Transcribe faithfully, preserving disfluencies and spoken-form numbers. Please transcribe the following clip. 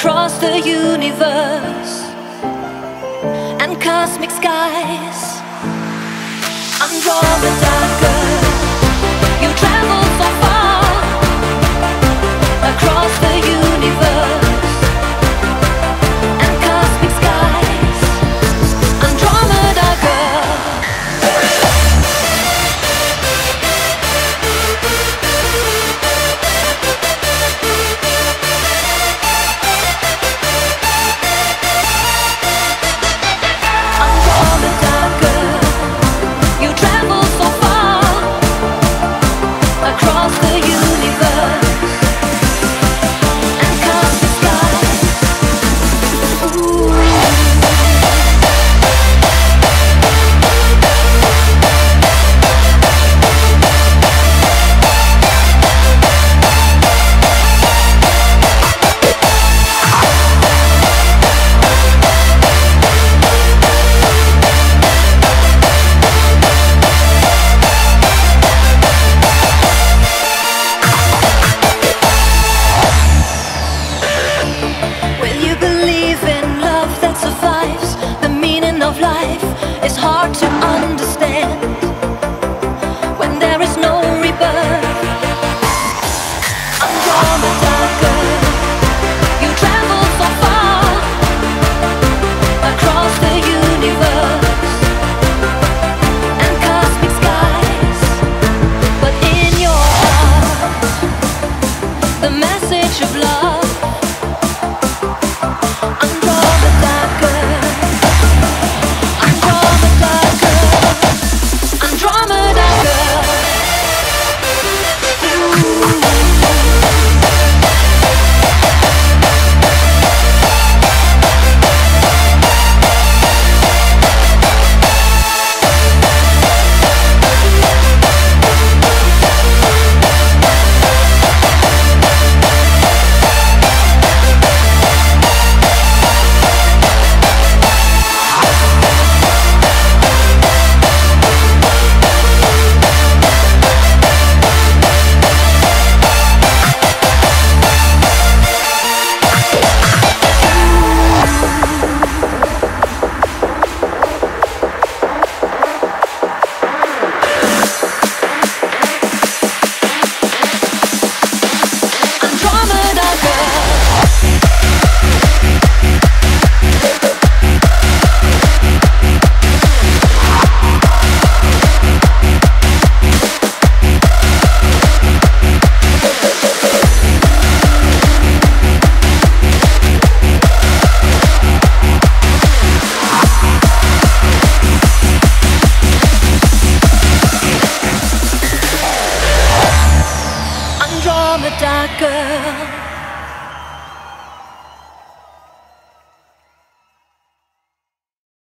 across the universe and cosmic skies. Andromeda Girl, you travel so far across the universe. Life is hard to understand.